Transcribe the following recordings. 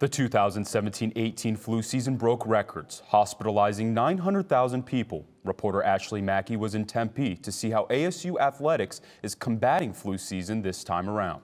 The 2017-18 flu season broke records, hospitalizing 900,000 people. Reporter Ashley Mackey was in Tempe to see how ASU Athletics is combating flu season this time around.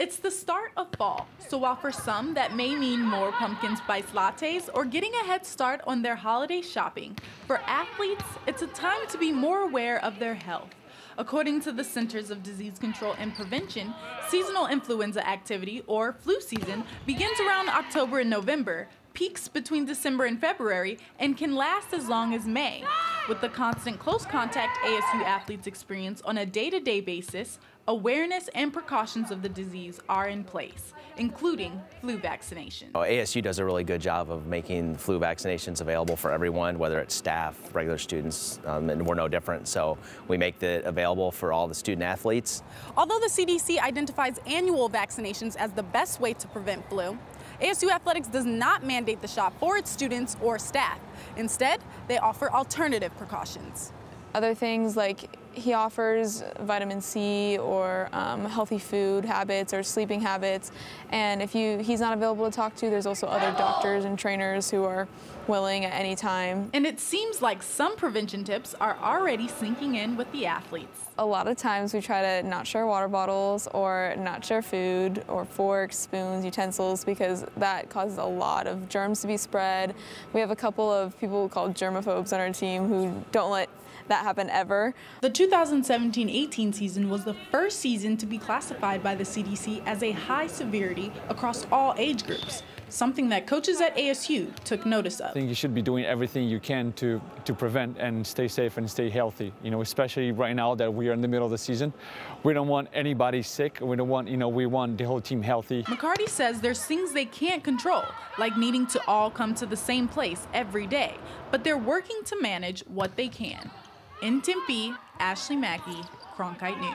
It's the start of fall, so while for some that may mean more pumpkin spice lattes or getting a head start on their holiday shopping, for athletes, it's a time to be more aware of their health. According to the Centers for Disease Control and Prevention, seasonal influenza activity, or flu season, begins around October and November, peaks between December and February, and can last as long as May. With the constant close contact ASU athletes experience on a day-to-day basis, awareness and precautions of the disease are in place, including flu vaccination. ASU does a really good job of making flu vaccinations available for everyone, whether it's staff, regular students, and we're no different. So we make it available for all the student athletes. Although the CDC identifies annual vaccinations as the best way to prevent flu, ASU Athletics does not mandate the shot for its students or staff. Instead, they offer alternative precautions. Other things, like he offers vitamin C or healthy food habits or sleeping habits, and if he's not available to talk to, there's also other doctors and trainers who are willing at any time. And it seems like some prevention tips are already sinking in with the athletes. A lot of times we try to not share water bottles or not share food or forks, spoons, utensils, because that causes a lot of germs to be spread. We have a couple of people called germaphobes on our team who don't let that happen ever. The 2017-18 season was the first season to be classified by the CDC as a high severity across all age groups, something that coaches at ASU took notice of. I think you should be doing everything you can to prevent and stay safe and stay healthy, you know, especially right now that we are in the middle of the season. We don't want anybody sick. We don't want, you know, we want the whole team healthy. McCarty says there's things they can't control, like needing to all come to the same place every day, but they're working to manage what they can. In Tempe, Ashley Mackey, Cronkite News.